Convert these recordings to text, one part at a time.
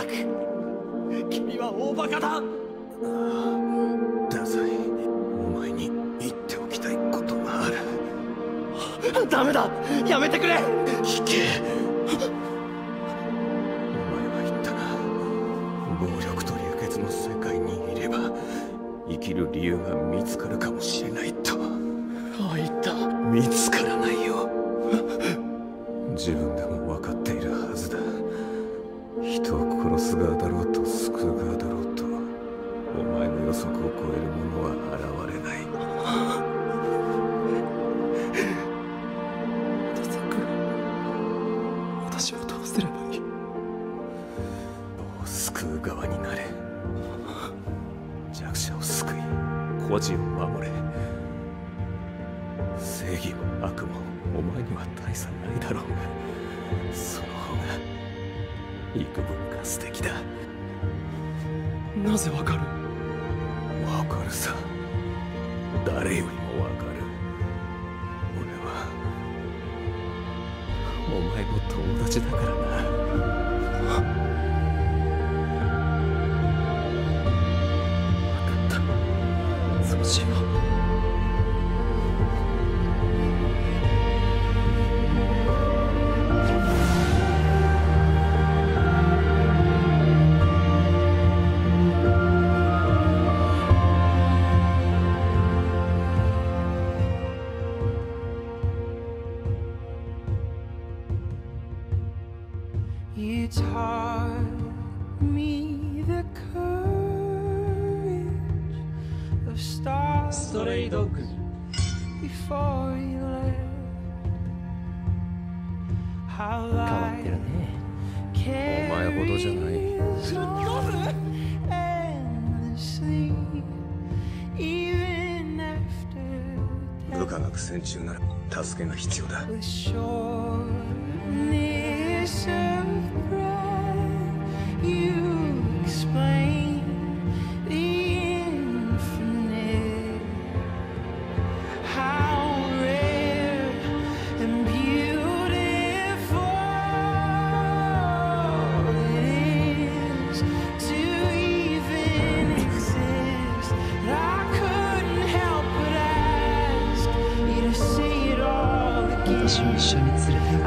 ったく君は大バカだ。ああ、太宰、お前に言っておきたいことがある。ダメだ、やめてくれ。聞け、お前は言ったな。暴力と流血の世界にいれば生きる理由が見つかるかもしれないと。ああ、言った。見つからないよ。自分でも分かっているはずだ。人を殺す側だろうと救う側だろうと、お前の予測を超えるものは現れない。太宰君、私はどうすればいい？人を救う側になれ。弱者を救い、個人を守れ。正義も悪もお前には大差ないだろうが、その方が幾分か素敵だ。なぜわかる？わかるさ、誰よりもわかる。俺はお前の友達だからな。分かった、そうしよう。You taught me the courage of stars. Stray Dogs. Before you left, how life carries on endlessly, even after death. 部下が苦戦中なら助けが必要だ。私も一緒に連れて行ってくれない。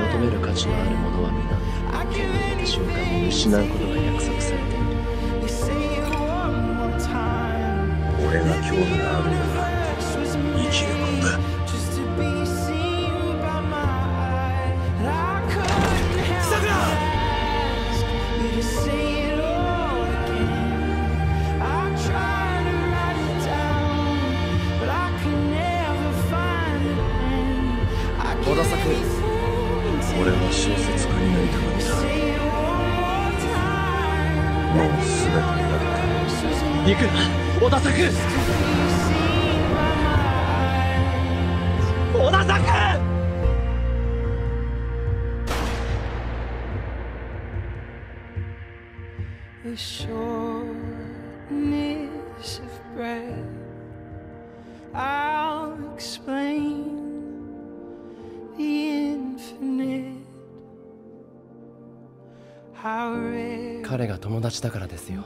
求める価値のあるものは皆、手に入れた瞬間に失うことが約束されている。俺が興味があるのは生きるものだ。小田作、俺は小説家になりたかった。もうすべてになった。行くな、小田作。小田作。The shortness of breath, I'll explain.彼が友達だからですよ。